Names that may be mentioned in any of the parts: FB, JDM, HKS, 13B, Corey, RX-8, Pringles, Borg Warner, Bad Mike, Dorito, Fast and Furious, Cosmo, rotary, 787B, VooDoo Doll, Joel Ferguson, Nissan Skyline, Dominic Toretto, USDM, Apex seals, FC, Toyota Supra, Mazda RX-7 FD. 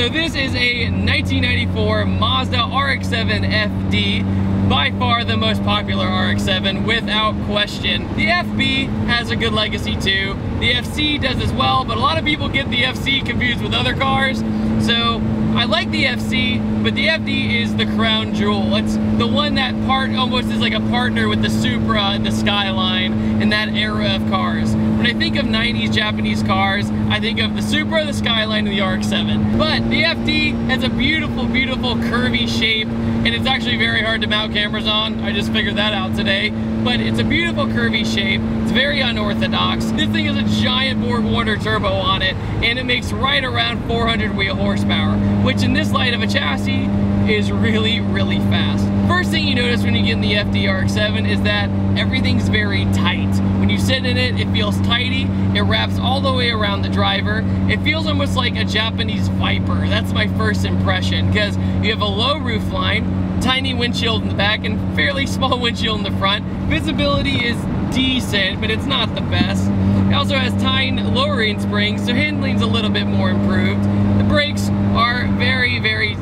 So this is a 1994 Mazda RX-7 FD, by far the most popular RX-7 without question. The FB has a good legacy too. The FC does as well, but a lot of people get the FC confused with other cars. So I like the FC, but the FD is the crown jewel. It's the one that almost is like a partner with the Supra and the Skyline in that era of cars. When I think of 90s Japanese cars, I think of the Supra, the Skyline, and the RX-7. But the FD has a beautiful, beautiful curvy shape, and it's actually very hard to mount cameras on. I just figured that out today. But it's a beautiful curvy shape. It's very unorthodox. This thing has a giant Borg Warner turbo on it, and it makes right around 400 wheel horsepower, which in this light of a chassis is really, really fast. First thing you notice when you get in the FD RX-7 is that everything's very tight. When you sit in it, it feels tidy. It wraps all the way around the driver. It feels almost like a Japanese Viper. That's my first impression, because you have a low roof line, tiny windshield in the back, and fairly small windshield in the front. Visibility is decent, but it's not the best. It also has tine lowering springs, so handling's a little bit more improved. The brakes are very, very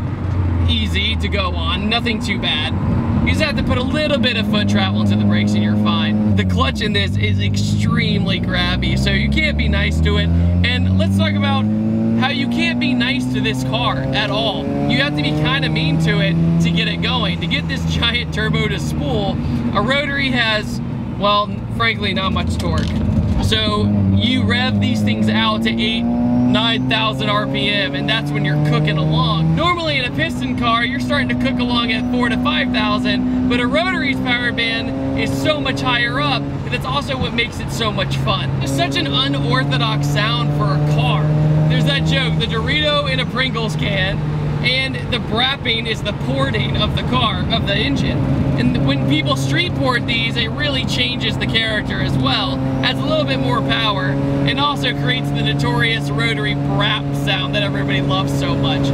easy to go on, nothing too bad. You just have to put a little bit of foot travel into the brakes and you're fine. The clutch in this is extremely grabby, so you can't be nice to it. And let's talk about how you can't be nice to this car at all. You have to be kind of mean to it to get it going. To get this giant turbo to spool, a rotary has, well, frankly, not much torque. So you rev these things out to 9,000 RPM, and that's when you're cooking along. Normally in a piston car, you're starting to cook along at 4,000 to 5,000, but a rotary's power band is so much higher up, and that's also what makes it so much fun. It's such an unorthodox sound for a car. There's that joke, the Dorito in a Pringles can, and the brapping is the porting of the car, of the engine. And when people street port these, it really changes the character as well, adds a little bit more power, and also creates the notorious rotary brap sound that everybody loves so much.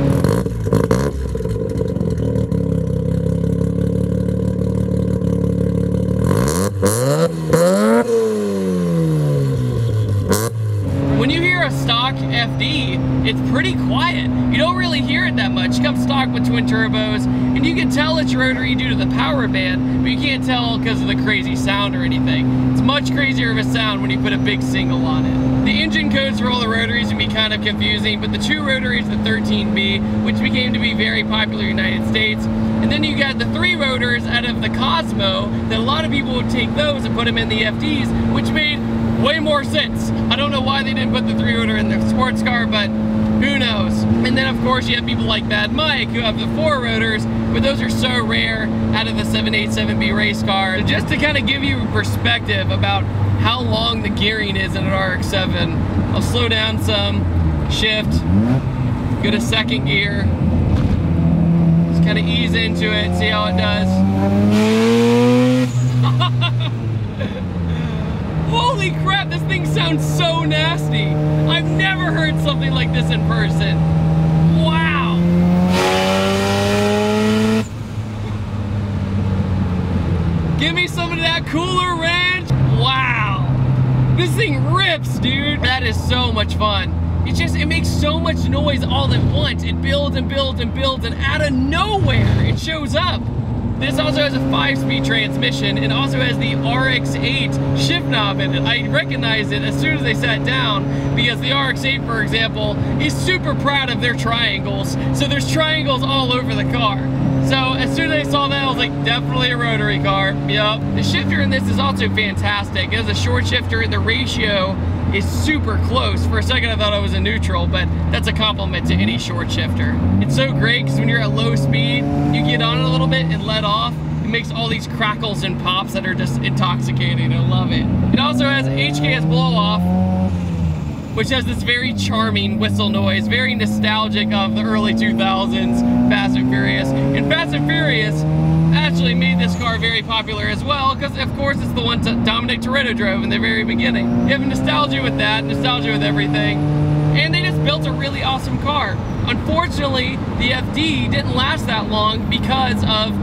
FD, it's pretty quiet. You don't really hear it that much. It comes stock with twin turbos, and you can tell it's rotary due to the power band, but you can't tell because of the crazy sound or anything. It's much crazier of a sound when you put a big single on it. The engine codes for all the rotaries can be kind of confusing, but the two rotaries, the 13B, which became to be very popular in the United States, and then you got the three rotors out of the Cosmo, that a lot of people would take those and put them in the FDs, which made way more sense. I don't know why they didn't put the three-rotor in their sports car, but who knows. And then of course you have people like Bad Mike who have the four-rotors, but those are so rare out of the 787B race car. Just to kind of give you a perspective about how long the gearing is in an RX-7, I'll slow down some, shift, go to second gear, just kind of ease into it, see how it does. Holy crap, this thing sounds so nasty. I've never heard something like this in person. Wow. Give me some of that Cooler Ranch. Wow. This thing rips, dude. That is so much fun. It just, it makes so much noise all at once. It builds and builds and builds, and out of nowhere, it shows up. This also has a 5-speed transmission and also has the RX-8 shift knob in it. I recognized it as soon as they sat down, because the RX-8, for example, is super proud of their triangles. So there's triangles all over the car. So as soon as I saw that, I was like, definitely a rotary car. Yep. The shifter in this is also fantastic. It has a short shifter. The ratio is super close. For a second I thought I was in neutral, but that's a compliment to any short shifter. It's so great because when you're at low speed, you get on it a little bit and let off. It makes all these crackles and pops that are just intoxicating. I love it. It also has HKS blow off, which has this very charming whistle noise, very nostalgic of the early 2000s Fast and Furious. And Fast and Furious actually made this car very popular as well, because of course it's the one Dominic Toretto drove in the very beginning. You have nostalgia with that, nostalgia with everything, and they just built a really awesome car. Unfortunately, the FD didn't last that long because of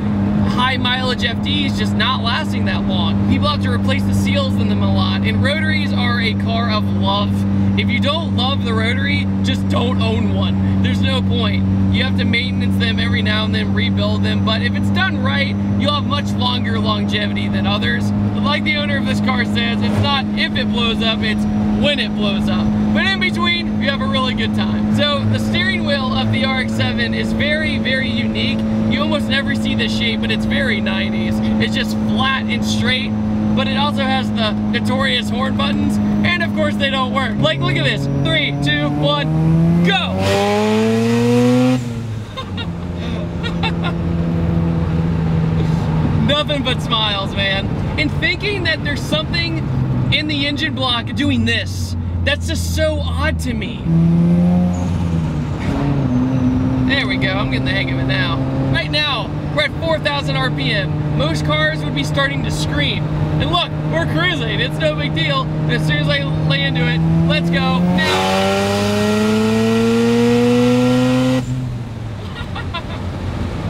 high mileage FD is just not lasting that long. People have to replace the seals in them a lot, and rotaries are a car of love. If you don't love the rotary, just don't own one. There's no point. You have to maintenance them every now and then, rebuild them, but if it's done right, you'll have much longer longevity than others. But like the owner of this car says, it's not if it blows up, it's when it blows up. But in between, you have a really good time. So the steering wheel of the RX-7 is very, very unique. You almost never see this shape, but it's very 90s. It's just flat and straight, but it also has the notorious horn buttons, and of course they don't work. Like, look at this, 3, 2, 1, go! Nothing but smiles, man. And thinking that there's something in the engine block doing this, that's just so odd to me. There we go, I'm getting the hang of it now. Right now, we're at 4,000 RPM. Most cars would be starting to scream. And look, we're cruising, it's no big deal. And as soon as I lay into it, let's go now.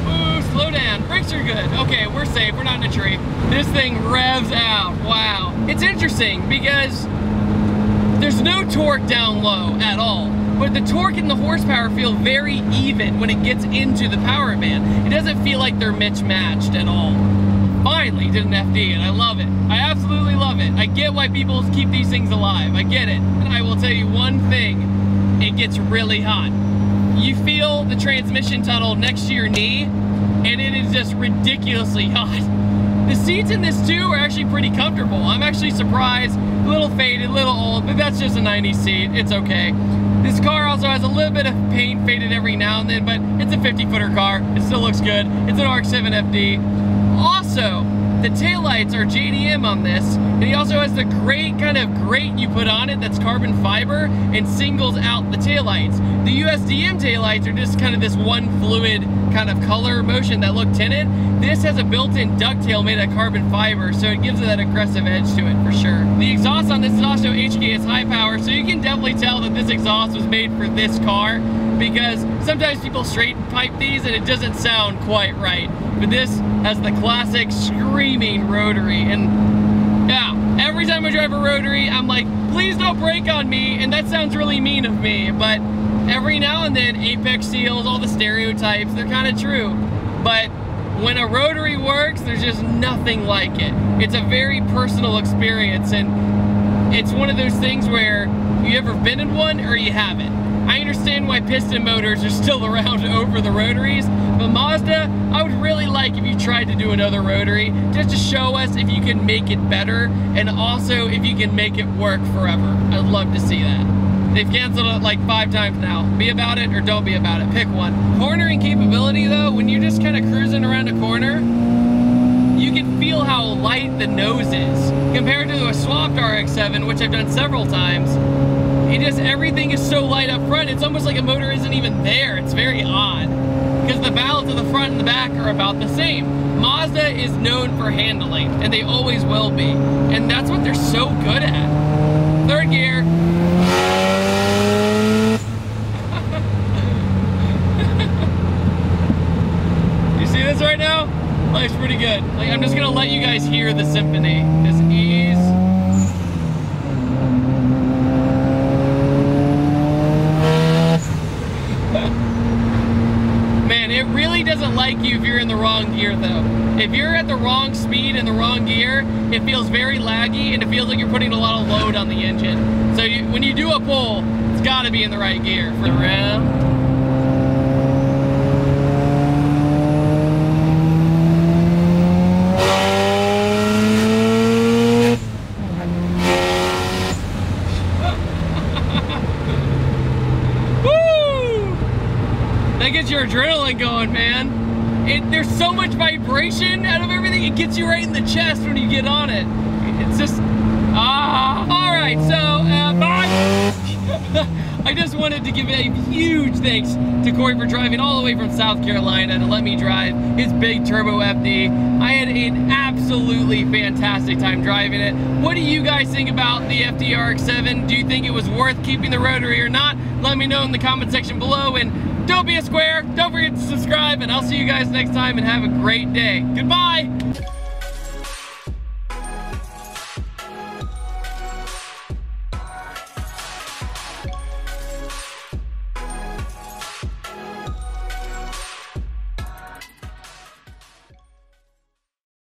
Ooh, slow down, brakes are good. Okay, we're safe, we're not in a tree. This thing revs out, wow. It's interesting because there's no torque down low at all. But the torque and the horsepower feel very even when it gets into the power band. It doesn't feel like they're mismatched at all. Finally did an FD, and I love it. I absolutely love it. I get why people keep these things alive. I get it. And I will tell you one thing, it gets really hot. You feel the transmission tunnel next to your knee, and it is just ridiculously hot. The seats in this too are actually pretty comfortable. I'm actually surprised. A little faded, a little old, but that's just a 90s seat. It's okay. This car also has a little bit of paint faded every now and then, but it's a 50-footer car. It still looks good. It's an RX-7 FD. Also, the taillights are JDM on this, and he also has the great kind of grate you put on it that's carbon fiber and singles out the taillights. The USDM taillights are just kind of this one fluid kind of color motion that look tinted. This has a built-in ducktail made out of carbon fiber, so it gives it that aggressive edge to it for sure. The exhaust on this is also HKS high power, so you can definitely tell that this exhaust was made for this car, because sometimes people straight pipe these and it doesn't sound quite right. But this has the classic screaming rotary, and yeah, every time I drive a rotary, I'm like, please don't brake on me, and that sounds really mean of me, but every now and then, Apex seals, all the stereotypes, they're kind of true. But when a rotary works, there's just nothing like it. It's a very personal experience, and it's one of those things where you ever been in one or you haven't. I understand why piston motors are still around over the rotaries, but Mazda, I would really like if you tried to do another rotary just to show us if you can make it better, and also if you can make it work forever. I'd love to see that. They've canceled it like 5 times now. Be about it or don't be about it. Pick one. Cornering capability though, when you're just kind of cruising around a corner, you can feel how light the nose is. Compared to a swapped RX-7, which I've done several times, it just, everything is so light up front, it's almost like a motor isn't even there. It's very odd, because the balance of the front and the back are about the same. Mazda is known for handling, and they always will be. And that's what they're so good at. Third gear. You see this right now? Life's pretty good. Like, I'm just gonna let you guys hear the symphony. Just ease. It really doesn't like you if you're in the wrong gear though. If you're at the wrong speed in the wrong gear, it feels very laggy and it feels like you're putting a lot of load on the engine. So when you do a pull, it's gotta be in the right gear. For the adrenaline going, man. There's so much vibration out of everything, it gets you right in the chest when you get on it. It's just, alright, so, I just wanted to give a huge thanks to Corey for driving all the way from South Carolina to let me drive his big turbo FD. I had an absolutely fantastic time driving it. What do you guys think about the FD RX-7? Do you think it was worth keeping the rotary or not? Let me know in the comment section below, and Don't be a square. Don't forget to subscribe, and I'll see you guys next time, and have a great day. Goodbye.